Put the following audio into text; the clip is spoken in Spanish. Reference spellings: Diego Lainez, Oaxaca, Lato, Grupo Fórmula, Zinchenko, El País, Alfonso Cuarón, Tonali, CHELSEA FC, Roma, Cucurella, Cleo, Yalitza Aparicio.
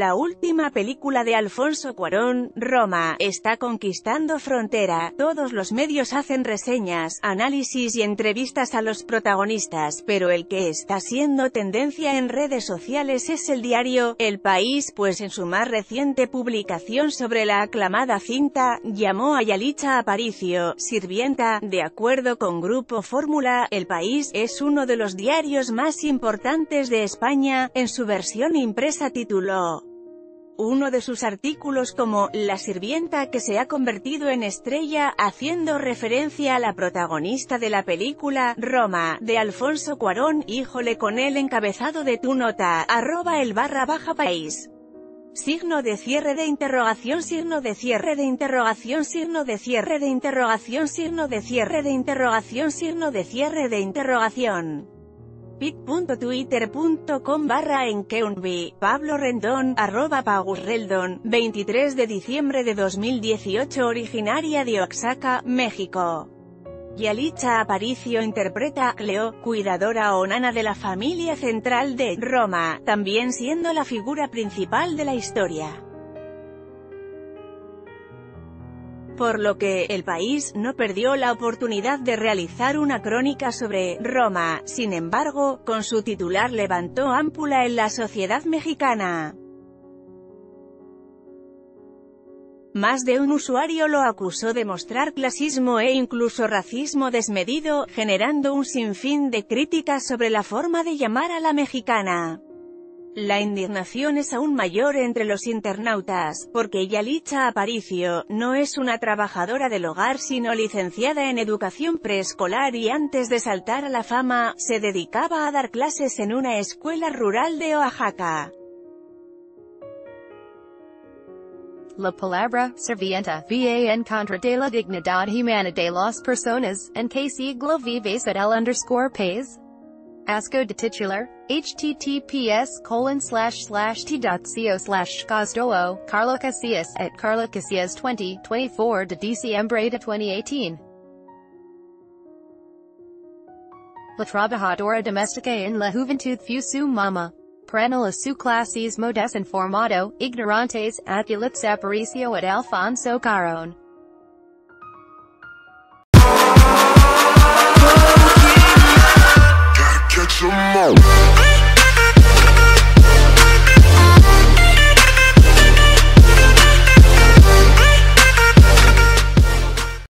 La última película de Alfonso Cuarón, Roma, está conquistando frontera. Todos los medios hacen reseñas, análisis y entrevistas a los protagonistas, pero el que está siendo tendencia en redes sociales es el diario El País, pues en su más reciente publicación sobre la aclamada cinta, llamó a Yalitza Aparicio sirvienta. De acuerdo con Grupo Fórmula, El País es uno de los diarios más importantes de España. En su versión impresa tituló uno de sus artículos como "La sirvienta que se ha convertido en estrella", haciendo referencia a la protagonista de la película, Roma, de Alfonso Cuarón. Híjole, con el encabezado de Tu Nota, @el_país. !!! pit.twitter.com/enkeunbi, Pablo Rendón, @pagusreldon, 23 de diciembre de 2018. Originaria de Oaxaca, México, Yalitza Aparicio interpreta a Cleo, cuidadora o nana de la familia central de Roma, también siendo la figura principal de la historia. Por lo que El País no perdió la oportunidad de realizar una crónica sobre Roma. Sin embargo, con su titular levantó ámpula en la sociedad mexicana. Más de un usuario lo acusó de mostrar clasismo e incluso racismo desmedido, generando un sinfín de críticas sobre la forma de llamar a la mexicana. La indignación es aún mayor entre los internautas, porque Yalitza Aparicio no es una trabajadora del hogar, sino licenciada en educación preescolar, y antes de saltar a la fama, se dedicaba a dar clases en una escuela rural de Oaxaca. La palabra sirvienta en contra de la dignidad humana de las personas, en que siglo vives at el_país. Asco de titular, https://t.co/cosdoo, Carlocasillas @Carlocasillas 20, 24 de diciembre de 2018. La trabajadora doméstica en la juventud fue su mama. Prenela su clasismo desinformado, ignorantes, at Yalitza Aparicio @ Alfonso Cuarón.